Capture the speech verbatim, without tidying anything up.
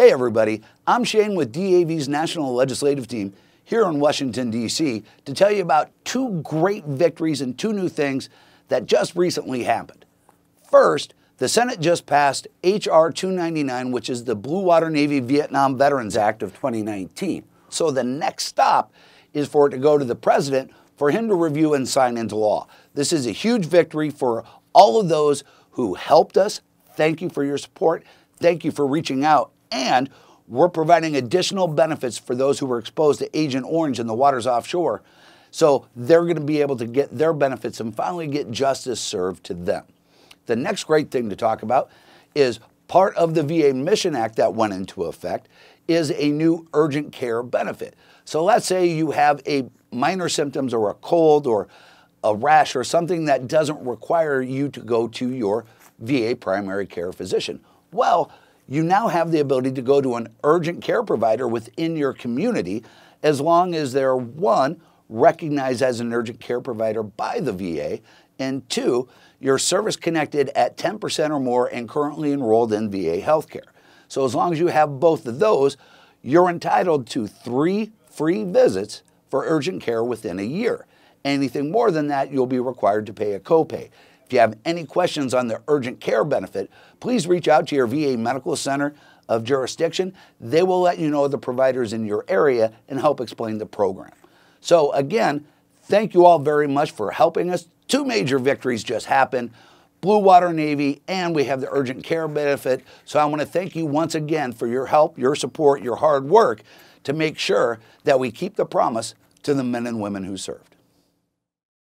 Hey everybody, I'm Shane with D A V's National Legislative Team here in Washington, D C to tell you about two great victories and two new things that just recently happened. First, the Senate just passed H R two ninety-nine, which is the Blue Water Navy Vietnam Veterans Act of twenty nineteen. So the next stop is for it to go to the President for him to review and sign into law. This is a huge victory for all of those who helped us. Thank you for your support. Thank you for reaching out. And we're providing additional benefits for those who were exposed to Agent Orange in the waters offshore. So they're going to be able to get their benefits and finally get justice served to them. The next great thing to talk about is part of the V A Mission Act that went into effect is a new urgent care benefit. So let's say you have a minor symptoms or a cold or a rash or something that doesn't require you to go to your V A primary care physician. Well, you now have the ability to go to an urgent care provider within your community as long as they're, one, recognized as an urgent care provider by the V A, and two, you're service connected at ten percent or more and currently enrolled in V A healthcare. So as long as you have both of those, you're entitled to three free visits for urgent care within a year. Anything more than that, you'll be required to pay a copay. If you have any questions on the urgent care benefit, please reach out to your V A medical center of jurisdiction. They will let you know the providers in your area and help explain the program. So again, thank you all very much for helping us. Two major victories just happened, Blue Water Navy, and we have the urgent care benefit. So I want to thank you once again for your help, your support, your hard work to make sure that we keep the promise to the men and women who served.